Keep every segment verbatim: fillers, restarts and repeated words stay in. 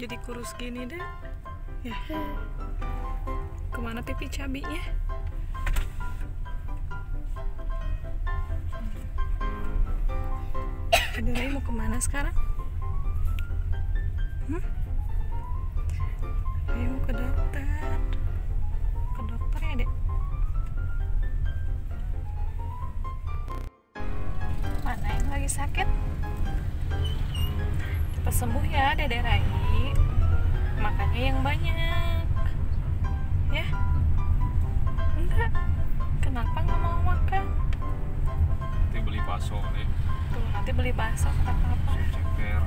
jadi kurus gini deh. Ya. Kemana pipi cabinya? Adonai mau kemana sekarang? Hmm? Adonai mau ke dokter. Ke dokter ya dek? Mana yang lagi sakit? Cepat sembuh ya Dedek Rai. Makannya yang banyak. Ya? Enggak. Kenapa nggak mau makan? Nanti beli bakso deh. Tuh, nanti beli bakso kata papa. Ceper.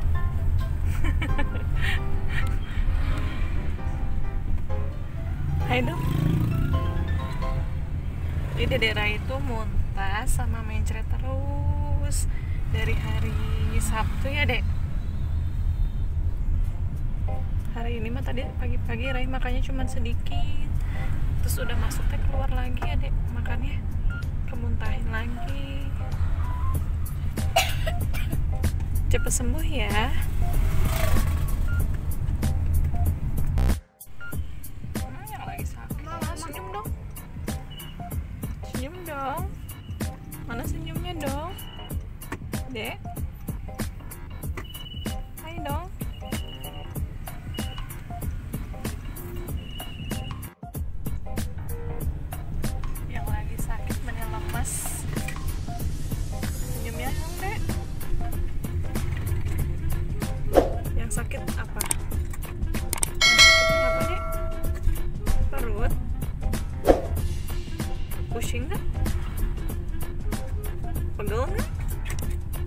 Hai dong. Jadi Dedek Rai itu muntah sama mencret terus dari hari Sabtu ya dek. Hari ini mah tadi pagi-pagi Rai makannya cuma sedikit, terus udah masuknya keluar lagi ya dek, makannya kemuntahin lagi. Cepet sembuh ya. Hmm, yang lagi sakit. Nah, senyum dong, senyum dong. Mana senyumnya dong, dek? Hai dong. Sakit apa? Sakitnya apa nih? Perut? Pusing nggak? Pegel nggak?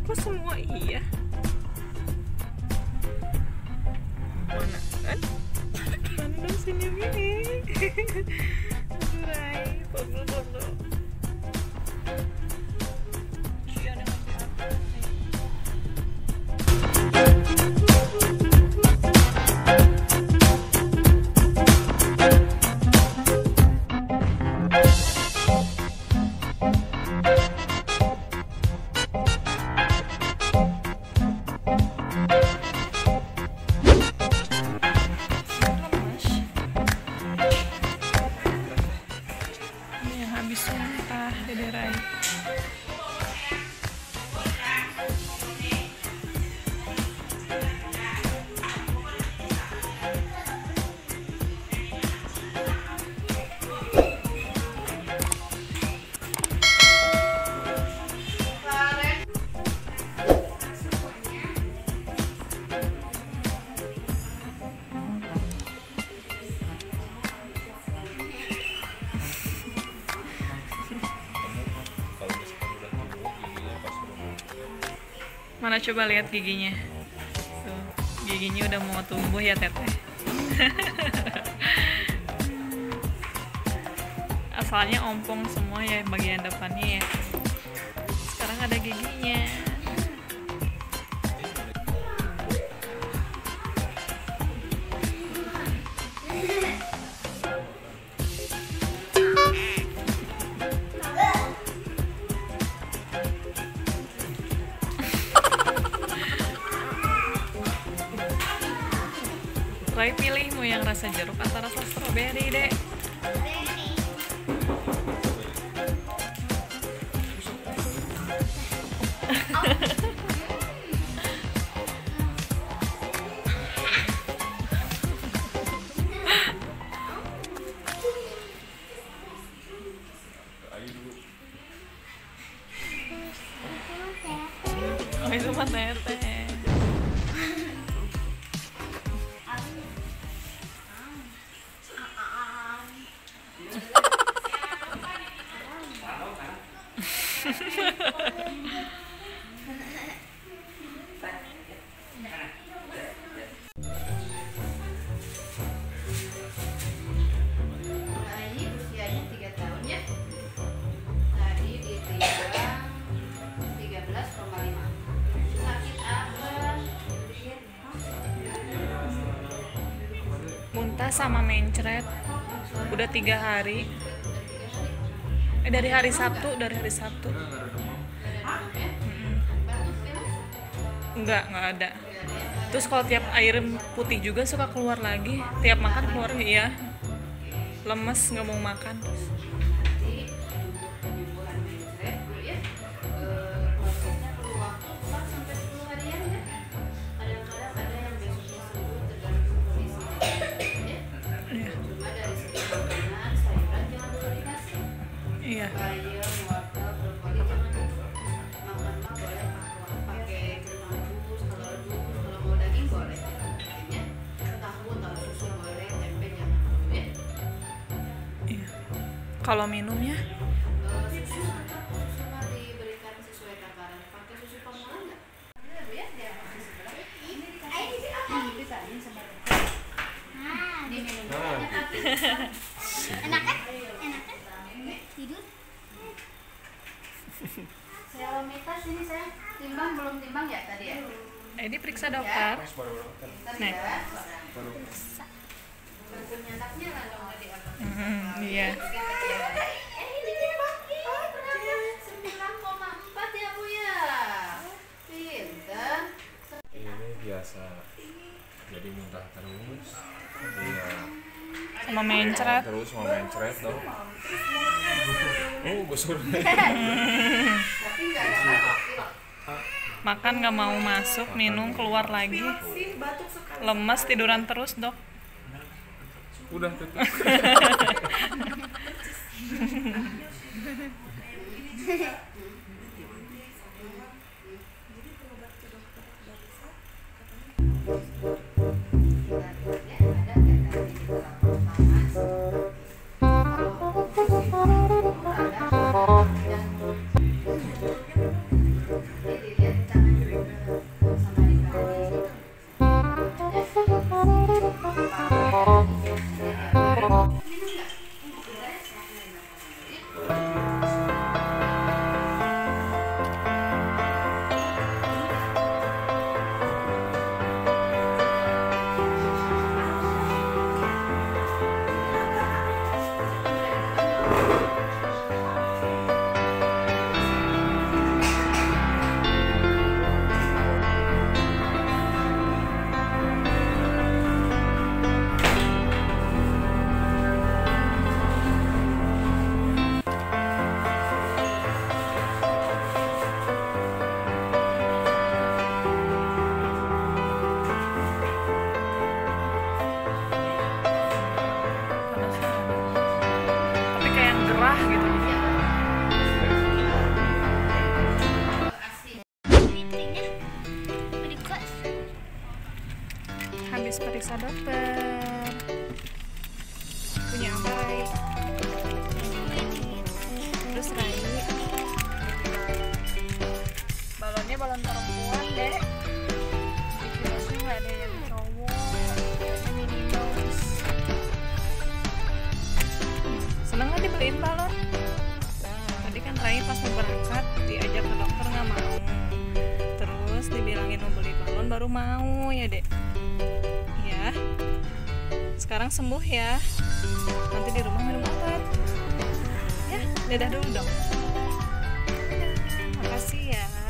Kok semua iya? Mana kan? Mana dong senyumnya nih? Rai, pegel-pegel. Mana coba lihat giginya. Tuh, giginya udah mau tumbuh ya teteh. Asalnya ompong semua ya bagian depannya ya. Sekarang ada giginya. Rai pilih mau yang rasa jeruk atau rasa stroberi dek. Oh, itu mah teteh. Muntah sama mencret udah tiga hari eh dari hari Sabtu dari hari Sabtu hmm. enggak enggak ada. Terus kalau tiap air putih juga suka keluar lagi, tiap makan keluar ya, lemes nggak mau makan. Iya. Kalau minumnya? Enak kan? Enak kan? Tidur? Saya omikos ini saya timbang belum timbang ya tadi ya? Ini periksa dokter. Nih. Hmm, iya. Ini biasa. Jadi muntah terus. Iya. Sama mencret. Terus sama mencret dong. Oh, gosur. Makan nggak mau masuk, minum keluar lagi. Lemes tiduran terus dok. Udah tetap. Habis periksa dokter punya Abai, terus Rani. Balonnya balon perempuan deh, dikiranya nggak ada yang cowok. Mini Mouse. Seneng nggak dibeliin balon? Tadi kan Rai pas mau berangkat diajak ke dokter nggak mau, terus dibilangin mau beli balon baru mau ya dek. Ya, sekarang sembuh ya. Nanti di rumah minum obat. Ya, dadah dulu dong. Makasih ya.